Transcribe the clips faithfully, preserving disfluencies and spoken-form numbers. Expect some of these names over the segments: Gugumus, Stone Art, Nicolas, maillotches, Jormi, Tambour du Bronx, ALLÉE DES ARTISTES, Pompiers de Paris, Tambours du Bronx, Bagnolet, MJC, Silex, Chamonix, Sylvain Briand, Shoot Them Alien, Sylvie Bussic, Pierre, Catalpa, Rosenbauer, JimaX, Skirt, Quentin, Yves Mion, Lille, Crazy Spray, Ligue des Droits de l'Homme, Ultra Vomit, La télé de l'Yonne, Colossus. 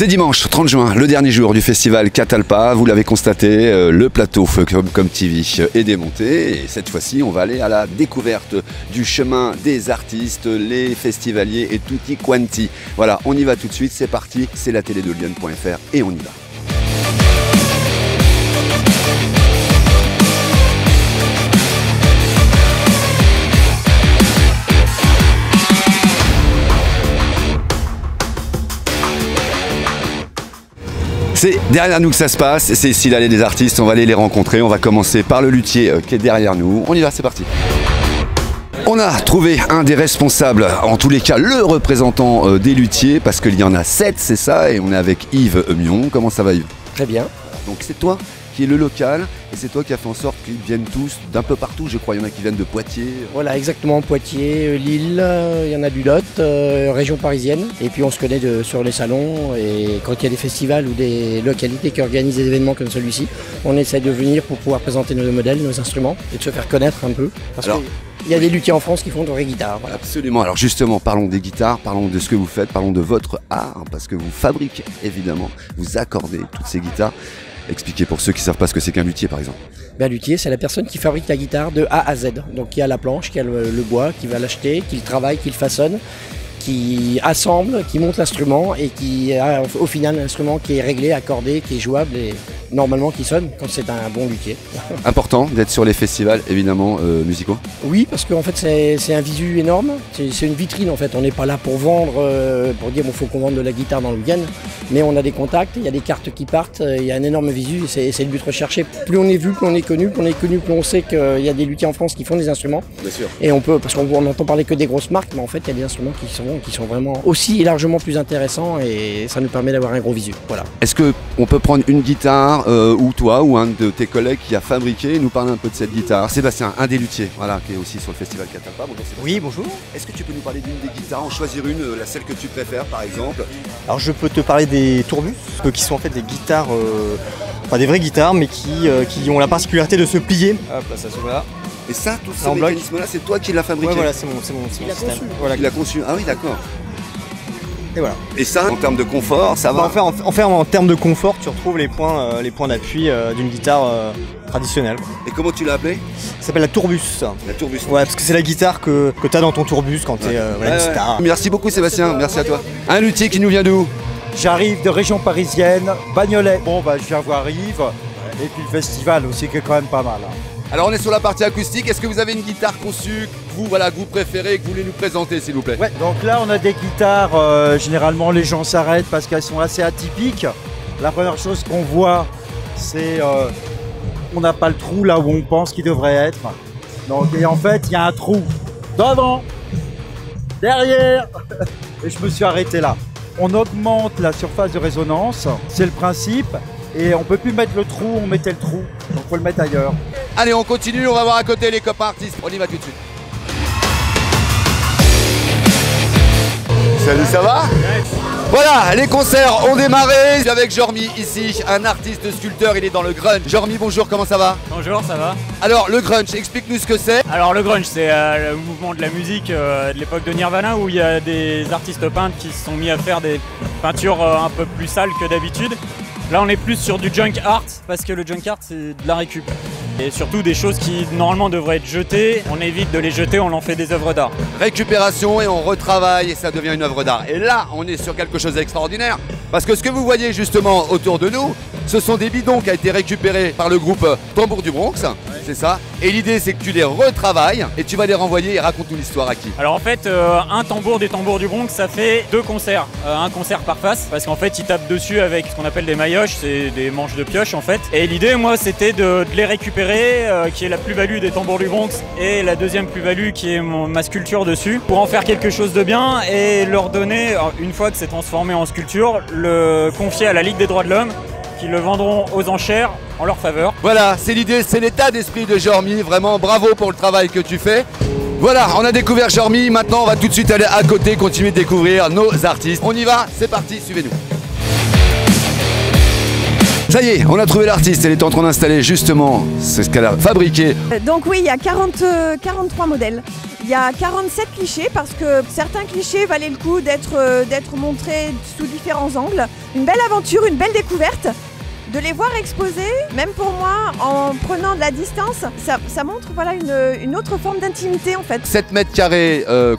C'est dimanche trente juin, le dernier jour du festival Catalpa. Vous l'avez constaté, le plateau Focom T V est démonté. Et cette fois-ci, on va aller à la découverte du chemin des artistes, les festivaliers et tutti quanti. Voilà, on y va tout de suite, c'est parti. C'est la télé de Yonne point F R et on y va. C'est derrière nous que ça se passe, c'est ici l'allée des artistes, on va aller les rencontrer, on va commencer par le luthier qui est derrière nous. On y va, c'est parti. On a trouvé un des responsables, en tous les cas le représentant des luthiers, parce qu'il y en a sept, c'est ça, et on est avec Yves Mion. Comment ça va, Yves? Très bien. Donc c'est toi qui est le local, et c'est toi qui as fait en sorte qu'ils viennent tous d'un peu partout, je crois. Il y en a qui viennent de Poitiers. Voilà, exactement, Poitiers, Lille, il y en a du Lot, euh, région parisienne. Et puis on se connaît de, sur les salons, et quand il y a des festivals ou des localités qui organisent des événements comme celui-ci, on essaie de venir pour pouvoir présenter nos modèles, nos instruments, et de se faire connaître un peu. Parce Alors, que... Il y a des luthiers en France qui font de vraies guitares. Voilà. Absolument. Alors justement, parlons des guitares, parlons de ce que vous faites, parlons de votre art, parce que vous fabriquez évidemment, vous accordez toutes ces guitares. Expliquez pour ceux qui ne savent pas ce que c'est qu'un luthier, par exemple. Ben, luthier, c'est la personne qui fabrique la guitare de A à Z. Donc qui a la planche, qui a le, le bois, qui va l'acheter, qui le travaille, qui le façonne, qui assemble, qui monte l'instrument et qui a au final un instrument qui est réglé, accordé, qui est jouable et normalement qui sonne quand c'est un bon luthier. Important d'être sur les festivals évidemment euh, musicaux. Oui, parce qu'en fait c'est un visu énorme, c'est une vitrine en fait, on n'est pas là pour vendre, euh, pour dire bon faut qu'on vende de la guitare dans le week-end, mais on a des contacts, il y a des cartes qui partent, il y a un énorme visu, c'est le but recherché. Plus on est vu, plus on est connu, plus on est connu, plus on sait qu'il y a des luthiers en France qui font des instruments. Bien sûr. Et on peut, parce qu'on n'entend parler que des grosses marques, mais en fait il y a des instruments qui sont qui sont vraiment aussi largement plus intéressants et ça nous permet d'avoir un gros visu. Voilà. Est-ce qu'on peut prendre une guitare euh, ou toi ou un de tes collègues qui a fabriqué et nous parler un peu de cette guitare? Sébastien, un des luthiers, voilà, qui est aussi sur le festival Catalpa. Bonjour Sébastien. Oui, bonjour. Est-ce que tu peux nous parler d'une des guitares, en choisir une, euh, la celle que tu préfères par exemple? Alors je peux te parler des tourbus, euh, qui sont en fait des guitares, euh, enfin des vraies guitares, mais qui, euh, qui ont la particularité de se plier. Hop là, ça se voit là. Et ça, tout ce mécanisme-là, c'est toi qui l'as fabriqué? Ouais, voilà, c'est mon, mon, mon système. Conçu. Voilà. Il l'a conçu. Ah oui, d'accord. Et voilà. Et ça, en termes de confort, ça va? Enfin, en, en, en, en termes de confort, tu retrouves les points, euh, les points d'appui euh, d'une guitare euh, traditionnelle. Et comment tu l'as appelée? Ça s'appelle la tourbus. La tourbus. Ouais, parce que c'est la guitare que, que tu as dans ton tourbus quand tu es ouais. euh, voilà, ouais, une star. Ouais. Merci beaucoup, Sébastien. Merci à toi. Un luthier qui nous vient d'où? J'arrive de région parisienne, Bagnolet. Bon, bah, je viens voir Yves. Et puis le festival aussi, qui est quand même pas mal. Hein. Alors on est sur la partie acoustique, est-ce que vous avez une guitare conçue que vous, voilà, que vous préférez, que vous voulez nous présenter s'il vous plaît? Ouais, donc là on a des guitares, euh, généralement les gens s'arrêtent parce qu'elles sont assez atypiques. La première chose qu'on voit, c'est euh, on n'a pas le trou là où on pense qu'il devrait être. Donc, et en fait il y a un trou devant, derrière, et je me suis arrêté là. On augmente la surface de résonance, c'est le principe, et on peut plus mettre le trou, on mettait le trou, donc faut le mettre ailleurs. Allez, on continue, on va voir à côté les copains artistes, on y va tout de suite. Salut, ça va? Voilà, les concerts ont démarré avec Jormi ici, un artiste sculpteur, il est dans le grunge. Jormi, bonjour, comment ça va? Bonjour, ça va. Alors, le grunge, explique-nous ce que c'est. Alors, le grunge, c'est euh, le mouvement de la musique euh, de l'époque de Nirvana où il y a des artistes peintres qui se sont mis à faire des peintures euh, un peu plus sales que d'habitude. Là on est plus sur du junk art, parce que le junk art c'est de la récup. Et surtout des choses qui normalement devraient être jetées, on évite de les jeter, on en fait des œuvres d'art. Récupération et on retravaille et ça devient une œuvre d'art. Et là on est sur quelque chose d'extraordinaire, parce que ce que vous voyez justement autour de nous, ce sont des bidons qui ont été récupérés par le groupe Tambour du Bronx, ouais. C'est ça. Et l'idée c'est que tu les retravailles et tu vas les renvoyer et raconte-nous l'histoire à qui? Alors en fait, euh, un tambour des tambours du Bronx, ça fait deux concerts, euh, un concert par face, parce qu'en fait ils tapent dessus avec ce qu'on appelle des maillotches, c'est des manches de pioche en fait. Et l'idée moi c'était de, de les récupérer, euh, qui est la plus-value des tambours du Bronx et la deuxième plus-value qui est mon, ma sculpture dessus, pour en faire quelque chose de bien et leur donner, une fois que c'est transformé en sculpture, le confier à la Ligue des Droits de l'Homme, qui le vendront aux enchères en leur faveur. Voilà, c'est l'idée, c'est l'état d'esprit de Jormi, vraiment bravo pour le travail que tu fais. Voilà, on a découvert Jormi, maintenant on va tout de suite aller à côté, continuer de découvrir nos artistes. On y va, c'est parti, suivez-nous. Ça y est, on a trouvé l'artiste, elle est en train d'installer justement ce qu'elle a fabriqué. Donc oui, il y a quarante, euh, quarante-trois modèles. Il y a quarante-sept clichés parce que certains clichés valaient le coup d'être euh, d'être montrés sous différents angles. Une belle aventure, une belle découverte. De les voir exposés, même pour moi, en prenant de la distance, ça, ça montre voilà, une, une autre forme d'intimité en fait. sept mètres carrés euh,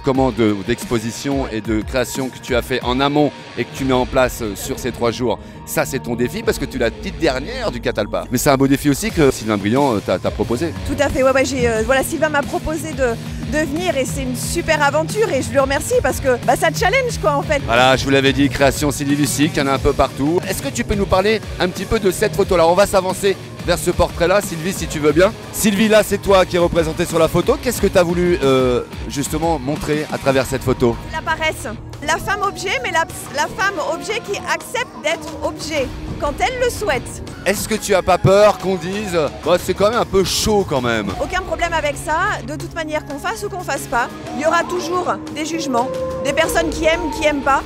d'exposition de, et de création que tu as fait en amont et que tu mets en place sur ces trois jours, ça c'est ton défi parce que tu es la petite dernière du Catalpa. Mais c'est un beau défi aussi que Sylvain Briand euh, t'a proposé. Tout à fait, ouais, ouais, euh, voilà, Sylvain m'a proposé de... de venir et c'est une super aventure et je lui remercie parce que bah, ça challenge quoi en fait. Voilà, je vous l'avais dit, création Sylvie Lucie, il y en a un peu partout. Est-ce que tu peux nous parler un petit peu de cette photo-là? On va s'avancer vers ce portrait-là, Sylvie, si tu veux bien. Sylvie, là, c'est toi qui es représentée sur la photo. Qu'est-ce que tu as voulu euh, justement montrer à travers cette photo? La paresse. La femme objet, mais la, la femme objet qui accepte d'être objet quand elle le souhaite. Est-ce que tu as pas peur qu'on dise bah, c'est quand même un peu chaud quand même? Aucun problème avec ça, de toute manière qu'on fasse ou qu'on fasse pas, il y aura toujours des jugements, des personnes qui aiment, qui aiment pas.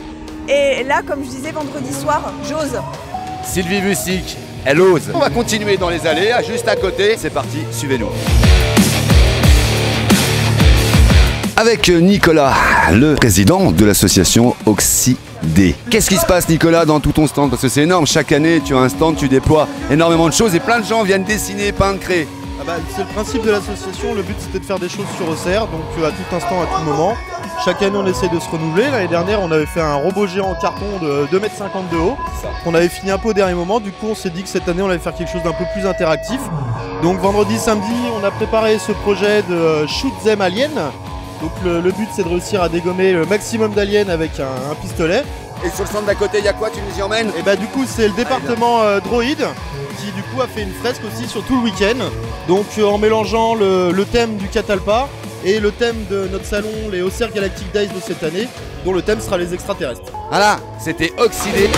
Et là, comme je disais vendredi soir, j'ose. Sylvie Bussic, elle ose. On va continuer dans les allées, juste à côté. C'est parti, suivez-nous. Avec Nicolas, le président de l'association Oxydé. Qu'est-ce qui se passe, Nicolas, dans tout ton stand? Parce que c'est énorme, chaque année, tu as un stand, tu déploies énormément de choses et plein de gens viennent dessiner, peindre, créer. Ah bah, c'est le principe de l'association, le but c'était de faire des choses sur Auxerre, donc à tout instant, à tout moment. Chaque année, on essaie de se renouveler. L'année dernière, on avait fait un robot géant en carton de deux mètres cinquante de haut. On avait fini un peu au dernier moment, du coup, on s'est dit que cette année, on allait faire quelque chose d'un peu plus interactif. Donc vendredi, samedi, on a préparé ce projet de Shoot Them Alien. Donc le, le but c'est de réussir à dégommer le maximum d'aliens avec un, un pistolet. Et sur le stand d'à côté, il y a quoi? Tu nous y emmènes? Et bah du coup c'est le département euh, droïde qui du coup a fait une fresque aussi sur tout le week-end. Donc euh, en mélangeant le, le thème du Catalpa et le thème de notre salon, les Auxerre Galactic Dice de cette année, dont le thème sera les extraterrestres. Voilà, c'était Oxydé.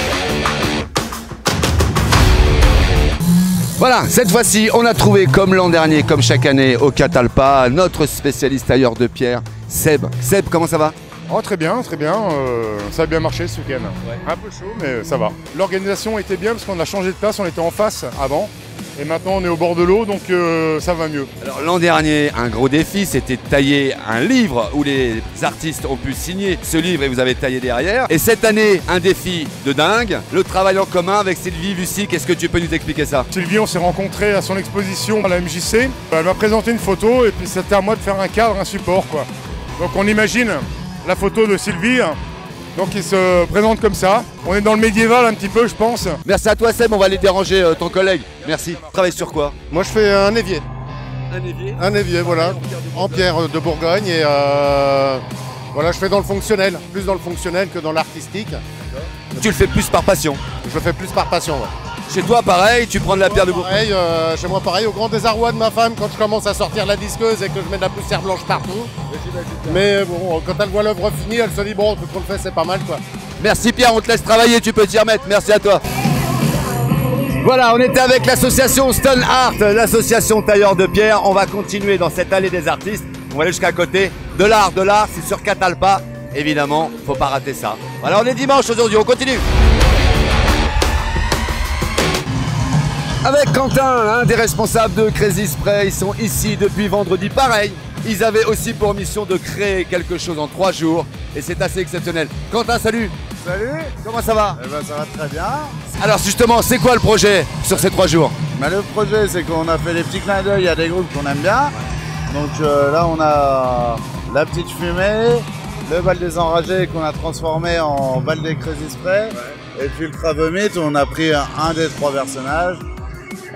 Voilà, cette fois-ci, on a trouvé, comme l'an dernier, comme chaque année, au Catalpa, notre spécialiste tailleur de pierre, Seb. Seb, comment ça va? Oh, très bien, très bien. Euh, ça a bien marché ce week-end. Ouais. Un peu chaud, mais ça va. L'organisation était bien parce qu'on a changé de place, on était en face avant. Et maintenant, on est au bord de l'eau, donc euh, ça va mieux. Alors l'an dernier, un gros défi, c'était de tailler un livre où les artistes ont pu signer ce livre et vous avez taillé derrière. Et cette année, un défi de dingue, le travail en commun avec Sylvie Lucie. Qu'est-ce que tu peux nous expliquer ça? Sylvie, on s'est rencontrés à son exposition à la M J C. Elle m'a présenté une photo et puis c'était à moi de faire un cadre, un support, quoi. Donc on imagine la photo de Sylvie. Donc il se présente comme ça. On est dans le médiéval un petit peu, je pense. Merci à toi Seb, on va aller déranger euh, ton collègue. Merci. Travaille sur quoi? Moi je fais un évier. Un évier? Un évier, voilà. En pierre de Bourgogne. Et euh, voilà, je fais dans le fonctionnel. Plus dans le fonctionnel que dans l'artistique. Tu le fais plus par passion? Je le fais plus par passion, ouais. Chez toi pareil, tu prends de la pierre de Bourgogne? Pareil, euh, chez moi pareil, au grand désarroi de ma femme, quand je commence à sortir la disqueuse et que je mets de la poussière blanche partout. Mais bon, quand elle voit l'œuvre finie, elle se dit bon, tout ce qu'on fait, c'est pas mal quoi. Merci Pierre, on te laisse travailler, tu peux t'y remettre, merci à toi. Voilà, on était avec l'association Stone Art, l'association tailleur de pierre. On va continuer dans cette allée des artistes. On va aller jusqu'à côté de l'art, de l'art, c'est sur Catalpa. Évidemment, faut pas rater ça. Voilà, on est dimanche aujourd'hui, on continue. Avec Quentin, un des responsables de Crazy Spray, ils sont ici depuis vendredi, pareil. Ils avaient aussi pour mission de créer quelque chose en trois jours et c'est assez exceptionnel. Quentin, salut. Salut. Comment ça va? Eh ben, ça va très bien. Alors justement, c'est quoi le projet sur ces trois jours? Ben, le projet, c'est qu'on a fait des petits clins d'œil à des groupes qu'on aime bien. Donc euh, là, on a la petite fumée, le bal des enragés qu'on a transformé en bal des Crazy Spray. Ouais. Et puis Ultra Vomit, on a pris un des trois personnages.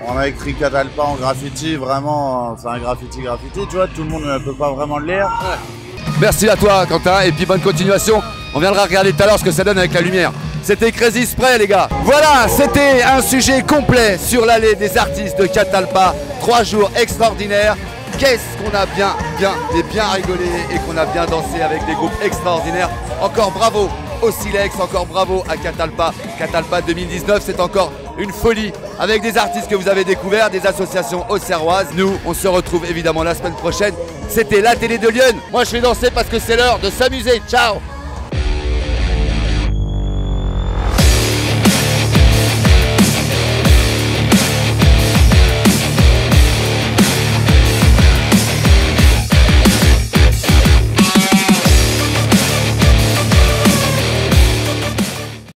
On a écrit Catalpa en graffiti, vraiment, c'est un graffiti graffiti, tu vois, tout le monde ne peut pas vraiment le lire. Ouais. Merci à toi Quentin, et puis bonne continuation, on viendra regarder tout à l'heure ce que ça donne avec la lumière. C'était Crazy Spray les gars. Voilà, c'était un sujet complet sur l'allée des artistes de Catalpa, trois jours extraordinaires. Qu'est-ce qu'on a bien, bien, et bien rigolé et qu'on a bien dansé avec des groupes extraordinaires. Encore bravo au Silex, encore bravo à Catalpa. Catalpa deux mille dix-neuf, c'est encore une folie avec des artistes que vous avez découverts, des associations auxerroises. Nous, on se retrouve évidemment la semaine prochaine. C'était La Télé de l'Yonne. Moi, je vais danser parce que c'est l'heure de s'amuser. Ciao!